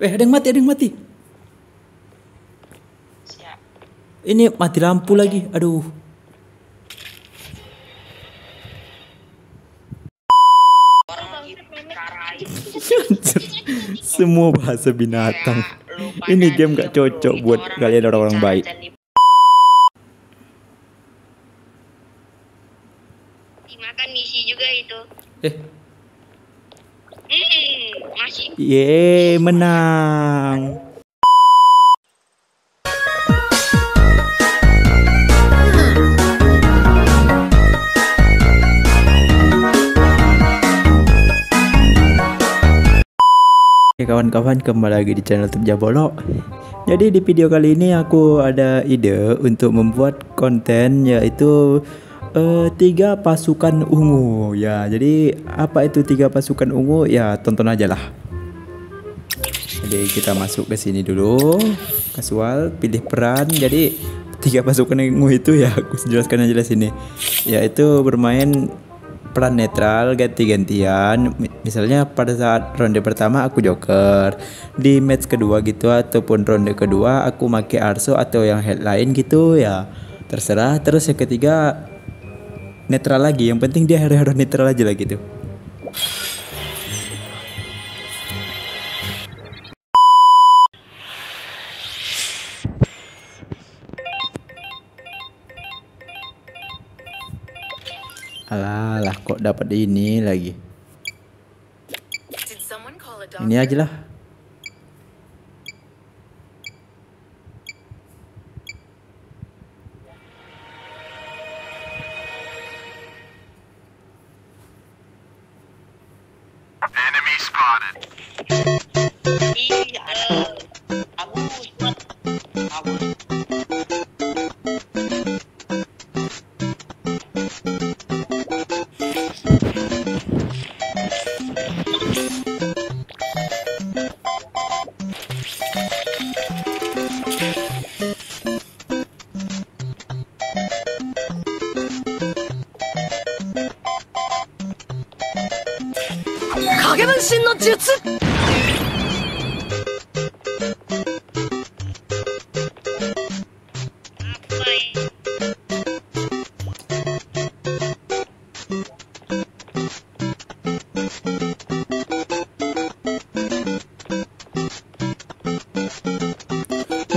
Ada yang mati, ada yang mati. Siap. Ini mati lampu lagi, aduh. Semua bahasa binatang. Ini game gak cocok buat kalian orang-orang baik. Dimakan misi juga itu. Masih. Yeay, menang. Oke kawan-kawan, kembali lagi di channel YouTube Jabolok. Jadi di video kali ini aku ada ide untuk membuat konten, yaitu 3 pasukan ungu. Ya, jadi apa itu 3 pasukan ungu? Ya, tonton aja lah. Jadi kita masuk ke sini dulu. Kasual, pilih peran. Jadi 3 pasukan ungu itu ya aku jelaskan aja di sini. Yaitu bermain peran netral ganti-gantian. Misalnya pada saat ronde pertama aku joker, di match kedua gitu ataupun ronde kedua aku pakai arso atau yang headline gitu ya, terserah. Terus yang ketiga netral lagi, yang penting dia hero-hero netral aja lah gitu. Alah, kok dapat ini lagi. Ini aja lah. Enemy spotted.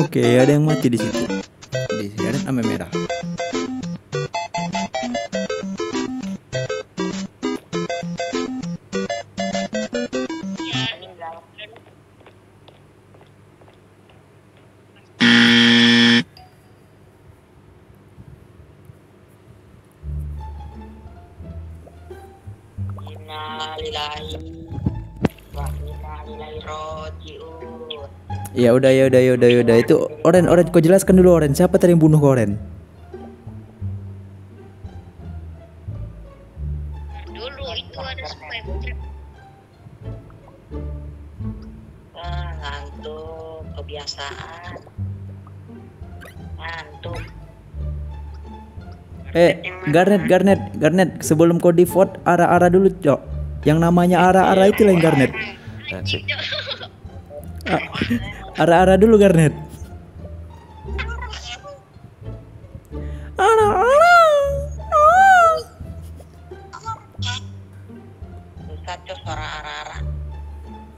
Oke, ada yang mati di situ. Di sini ada ame merah. Ya udah itu Oren, kau jelaskan dulu Oren, siapa tadi yang bunuh kau Oren? Dulu itu ada spam. Ngantuk, kebiasaan. Ngantuk. Garnet, sebelum kau di vote Ara-Ara dulu, Cok. Yang namanya Ara-Ara itu lain Garnet. Ara-Ara dulu Garnet. Ara-Ara.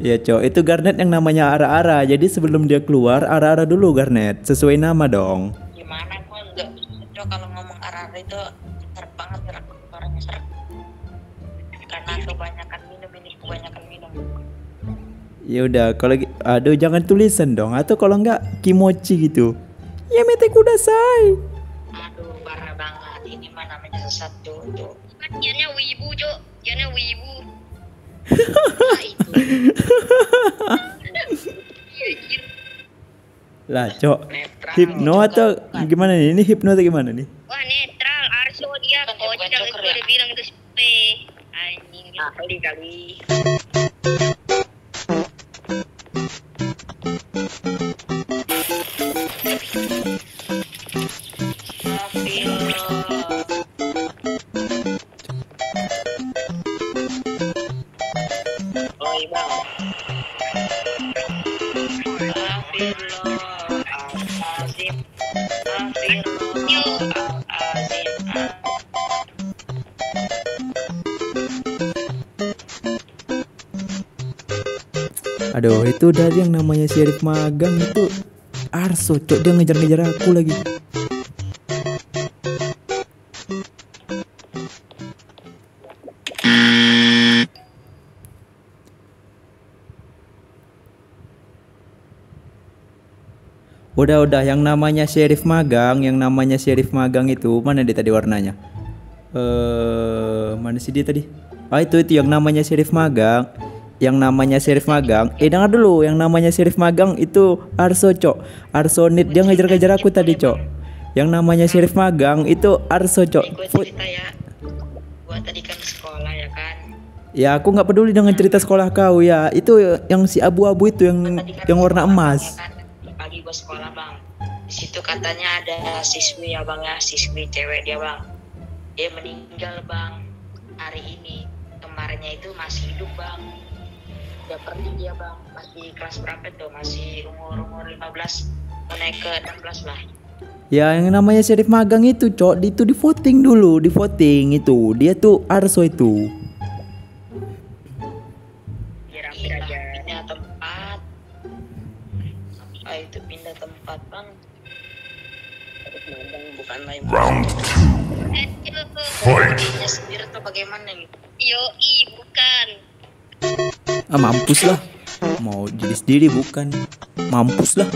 Ya Cok, itu Garnet yang namanya Ara-Ara. Jadi sebelum dia keluar Ara-Ara dulu Garnet, sesuai nama dong. Gimana gua enggak bisa kalau ngomong Ara-Ara itu serak banget, serak orangnya serak. Karena kebanyakan minum. Ya udah, kalau aduh jangan tulisan dong, atau kalau enggak kimochi gitu. Ya mete kudasai. Aduh, parah banget ini mah namanya sesat tuh. Kan jadinya wibu, Cok. Jadinya wibu. Lah, Cok. Hipno atau gimana nih? Ini hipno atau gimana nih? Wah, netral arso dia kocak itu udah bilang itu sepe. Anjing kali. Aduh, itu dari yang namanya Syarif magang itu arso, cok. Dia ngejar-ngejar aku lagi. Udah, yang namanya Syarif magang itu mana dia tadi warnanya? Mana sih dia tadi? Ah, itu yang namanya Syarif magang. Dengar dulu, yang namanya Syarif magang itu arso, cok. Arsonit, dia ngejar-ngejar aku tadi, cok. Yang namanya Syarif magang itu arso, cok. Gua tadi kan sekolah ya kan. Ya, aku nggak peduli dengan cerita sekolah kau ya. Itu yang si abu-abu itu yang warna emas. Pagi gua sekolah, bang. Di situ katanya ada siswi ya, bang, ya, siswi cewek dia, bang. Dia meninggal, bang, hari ini. Kemarinnya itu masih hidup, bang. Udah pergi dia, bang. Masih kelas berapa tuh? Masih umur 15, mau naik ke 16 lah. Ya, yang namanya Syarif magang itu, cok, itu di voting dulu, itu. Dia tuh arso itu. Kira-kira aja. Pindah tempat bang. Bukan lain. Round 2. Fight. Sendiri atau bagaimana nih? Yoi, bukan. Ah, mampus lah. Mau jadi sendiri bukan. Mampus lah.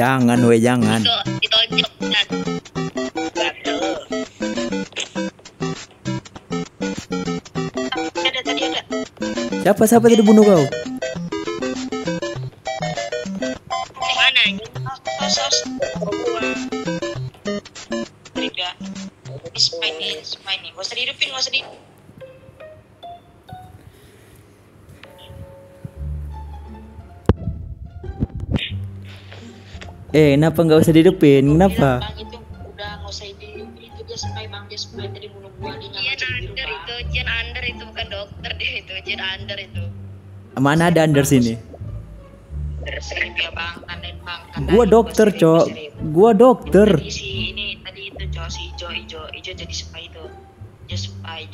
Jangan, weh, jangan. Ditonjok, kan? Ada. Siapa tadi bunuh kau? Mana ini? Sos. Gua sedih. Kenapa nggak usah dihidupin? Kenapa? Bang, itu udah nggak usah dihidupin, itu dia sampai bang, dia sampai tadi bunuh gua. Itu bukan dokter deh, itu Jen Under itu. Mana ada Under sini? Sering dia bang, tandain bang. Gua dokter, cok. Gua dokter. Tadi si ini, tadi itu cok, si hijau jadi spy itu. Dia spy.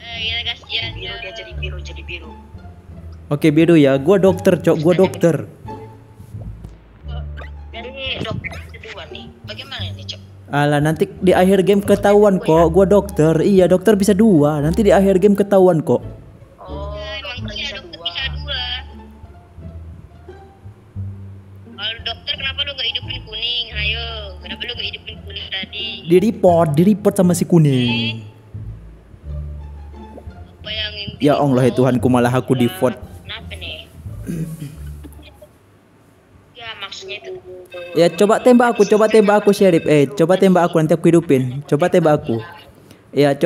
Iya kasihan. Biru dia jadi biru. Oke, biru ya. Gua dokter, cok. Gua dokter. Alah, nanti di akhir game ketahuan kok, gua dokter. Iya, dokter bisa dua. Nanti di akhir game ketahuan kok. Oh, emang iya dokter bisa dua. Kalau dokter kenapa lu nggak hidupin kuning? Ayo, kenapa lu nggak hidupin kuning tadi? Di report sama si kuning. Ya Allah, ya Tuhanku, malah aku di vote. Kenapa nih? Ya coba tembak aku Syarif. Coba tembak aku, nanti aku hidupin. Coba tembak aku, biar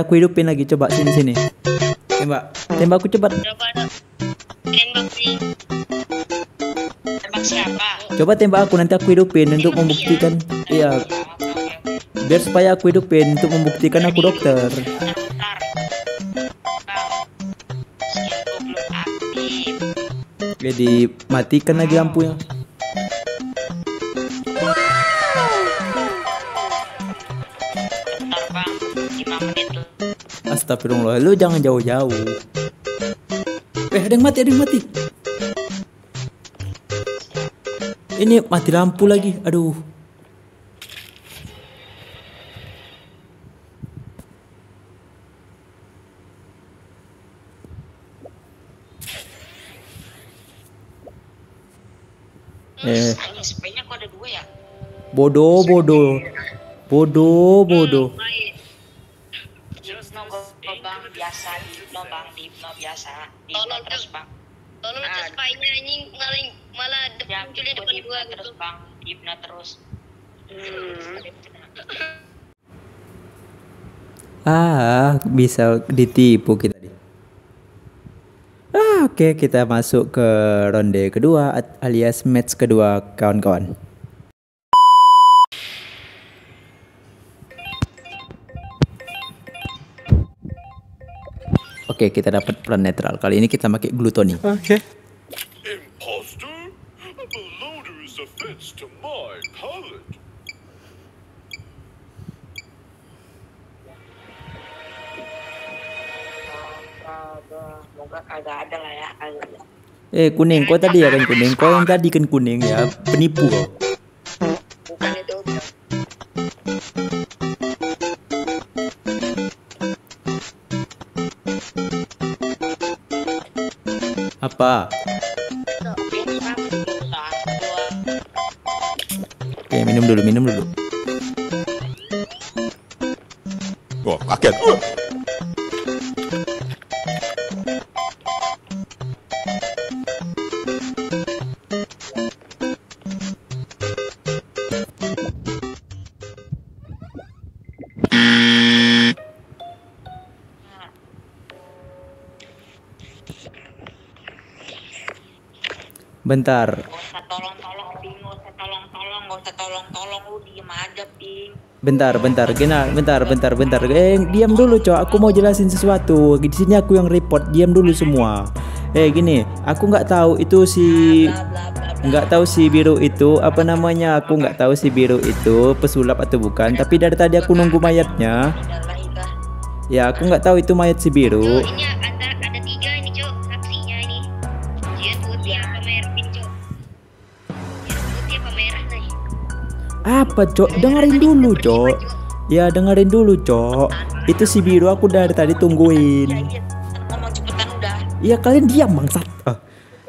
aku hidupin lagi. Coba sini. Tembak aku cepat. Tembak siapa? Coba tembak aku, nanti aku hidupin untuk membuktikan. Iya. Biar supaya aku hidupin untuk membuktikan aku dokter. Jadi matikan lagi lampunya. Astagfirullah, lu jangan jauh-jauh. Ada yang mati. Ini mati lampu lagi, aduh. Tanya spraynya kok ada dua ya? Bodoh. Terus nongol lubang biasa, lubang biasa. Tolong terus bang. Tolong terus spraynya anjing malah depan culik depan gua terus bang. Ibna terus. Bisa ditipu kita. Oke, kita masuk ke ronde kedua alias match kedua kawan-kawan. Oke, kita dapat peran netral. Kali ini kita pakai gluto nih. Oke. Agak ada lah ya, agak. Kuning, kau tadi ya kan kuning. Kau yang tadi kan kuning ya, penipu kau. Bukan itu. Apa? Oke, minum dulu. Wah, kaget. Bentar. Tolong lu diem aja, Ping. Bentar. Bentar. Diam dulu, cowok. Aku mau jelasin sesuatu. Di sini aku yang report. Diam dulu semua. Gini, aku nggak tahu itu si biru itu apa namanya? Aku nggak tahu si biru itu pesulap atau bukan, tapi dari tadi aku nunggu mayatnya. Ya, aku nggak tahu itu mayat si biru. Apa cok, dengerin dulu cok. Itu si biru aku dari tadi tungguin. Iya kalian diam bangsat.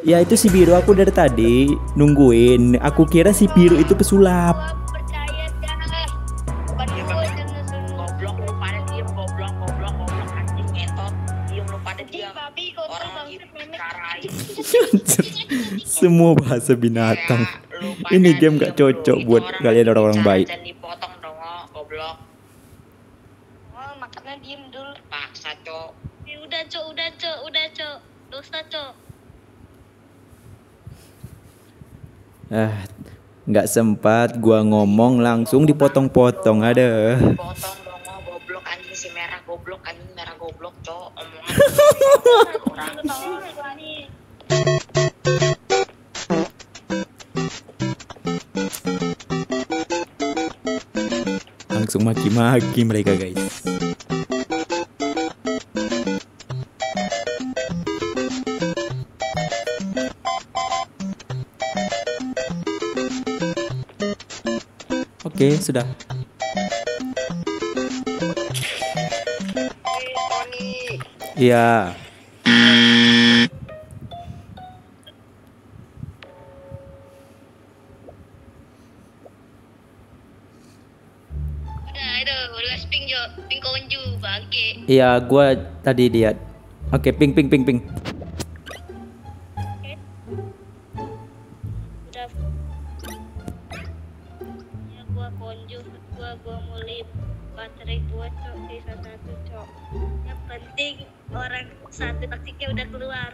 Ya itu si biru aku dari tadi nungguin. Aku kira si biru itu pesulap. Semua bahasa binatang. Ini game gak cocok buat kalian orang-orang baik. Dan dipotong dong, goblok. Oh, makanya diem dulu. Paksa, cok. Udah, cok. Dosa, cok. Gak sempat gua ngomong langsung dipotong-potong. Ada. Potong dong, goblok anjing si merah goblok, cok. Omongan orang. Langsung maki-maki mereka guys. Oke, sudah. Iya. Iya, gua tadi lihat. Oke, ping. Udah. Ya, gua mulai baterai gua sisa satu cok. Yang penting orang satu taktiknya udah keluar.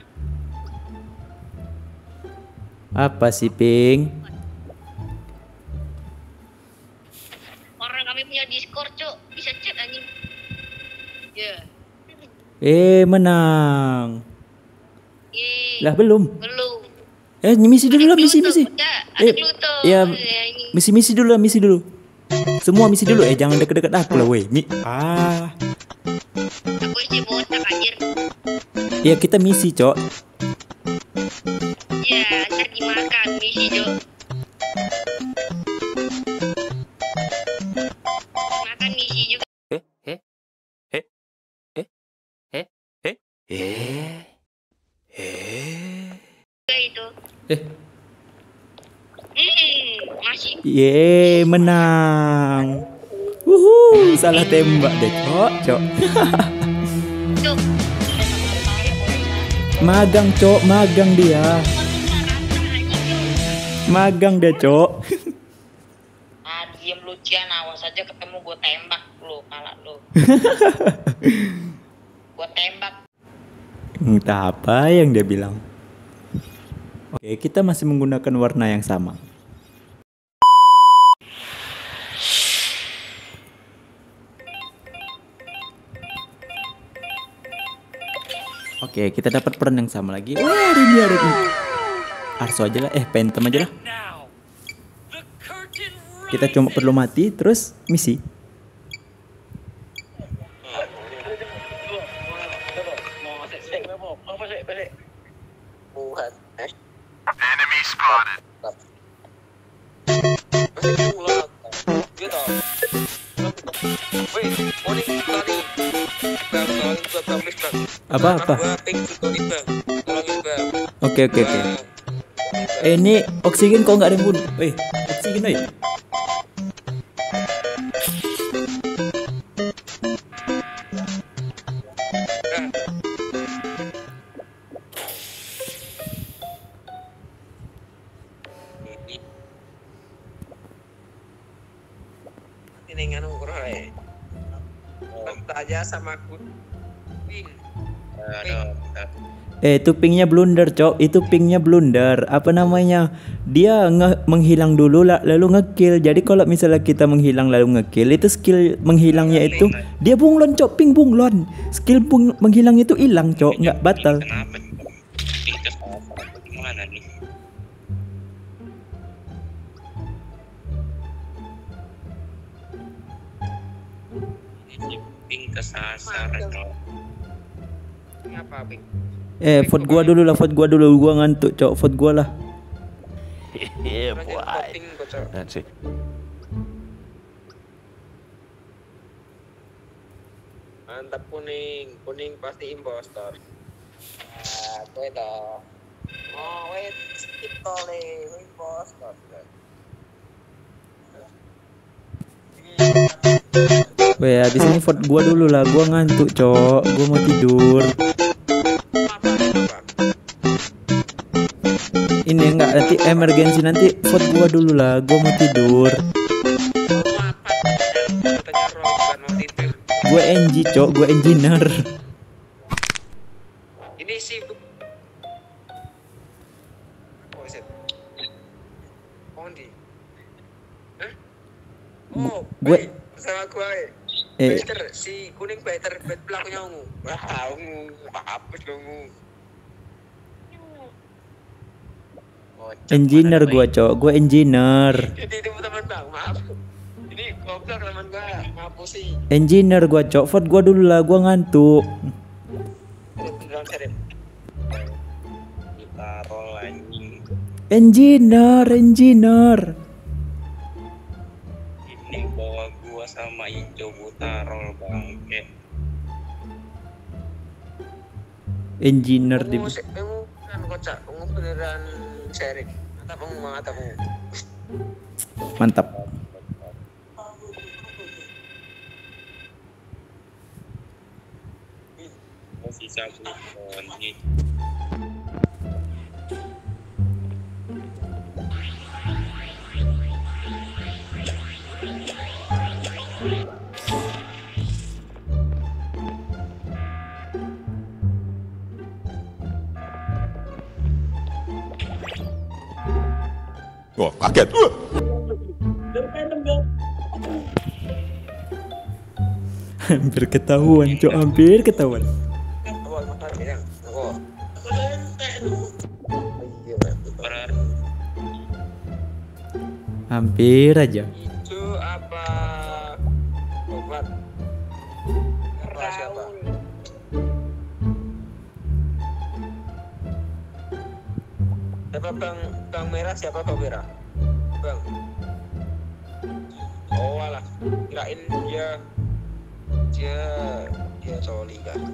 Apa sih ping? Orang kami punya Discord cok, bisa chat anjing. Yeah. Menang. Lah belum. Misi dulu. Ya, misi dulu. Semua misi dulu. Jangan deket-deket aku lah weh. Aku isi botak anjir. Ya kita misi cok. Ya saya dimakan misi cok. Makan misi juga. Yeay, menang. Wuhuu, salah tembak deh, cok. Magang, cok, magang dia. Magang deh, cok. Ah, diam lu, Cian, awas aja ketemu gue tembak lu, pala lu. Gue tembak. Entah apa yang dia bilang. Oke, kita masih menggunakan warna yang sama. Oke, kita dapat peran yang sama lagi. Wah, ini. Arso aja lah, phantom aja lah. Kita cuma perlu mati, terus misi. Enemy spotted. Apa? Oke. Ini oksigen kok nggak ada yang bunuh? Oksigen, ini nganu kurang aja sama aku. Itu pingnya blunder, cok. Itu pingnya blunder. Apa namanya? Dia menghilang dulu lalu ngekill. Jadi kalau misalnya kita menghilang lalu ngekill, itu skill menghilangnya itu dia bunglon, cok. Ping bunglon. Skill menghilang itu hilang, cok. Nggak batal. Ping kesasar, cok. Apa, vote gua dulu lah, gua ngantuk, cok. Vote gua lah. Iya, nanti. Mantap, kuning pasti impostor. Wait dong. Oh, wait, skip toleh, impostor. Weh, abis ini vote gua dulu lah, gua ngantuk, cok. Gua mau tidur. Ini enggak, nanti emergensi, nanti vote gua dulu lah, gua mau tidur. Gue NG, cok, gue engineer. Ini sih gue sama gue better, si kuning better, pelakunya ungu. Wah, ungu, mampus lu ungu. Engineer gua, cok, gua engineer. Engineer gua, cok, vote gua dulu lah, gua ngantuk. Engineer. Ini bawa gua sama hijau buta roll bangke. Engineer di kocak, beneran sharing. Mantap. Wah, kaget. Hampir ketahuan, cok, hampir ketahuan. Hampir aja. Itu apa? Obat. Siapa? Siapa bang merah, siapa bang merah? Bang. Oh alah, kirain dia coli kan.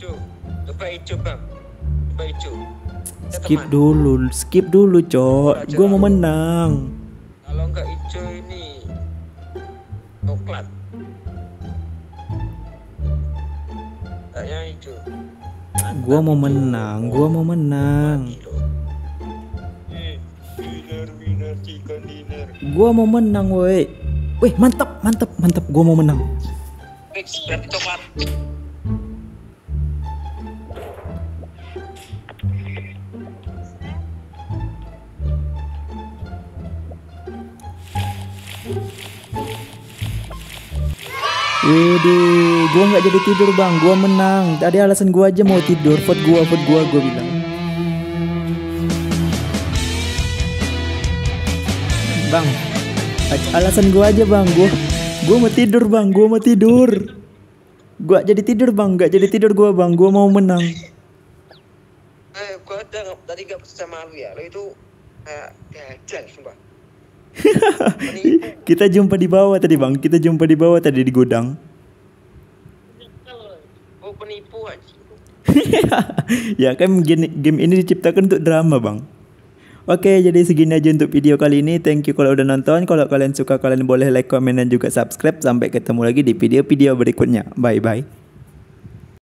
Cu, coba hijau, bang. Coba hijau. Skip dulu, cok. Gue mau menang. Kalau nggak hijau ini coklat. Kayaknya hijau. Gua mau menang. Gua mau menang, woi. Wih, mantap. Gua mau menang. Fix berarti coklat. Widih, gua nggak jadi tidur bang, gua menang. Tadi alasan gua aja mau tidur, vote gua bilang. Bang, alasan gua aja bang, gua mau tidur bang, Gua jadi tidur bang, nggak jadi tidur gua bang, gua mau menang. Gua tadi nggak percaya sama lu ya, lu itu jangan sumpah. Kita jumpa di bawah tadi bang, di gudang. Oh penipu aja. Ya kan game ini diciptakan untuk drama bang. Oke, jadi segini aja untuk video kali ini. Thank you kalau udah nonton. Kalau kalian suka kalian boleh like, komen dan juga subscribe. Sampai ketemu lagi di video-video berikutnya. Bye bye.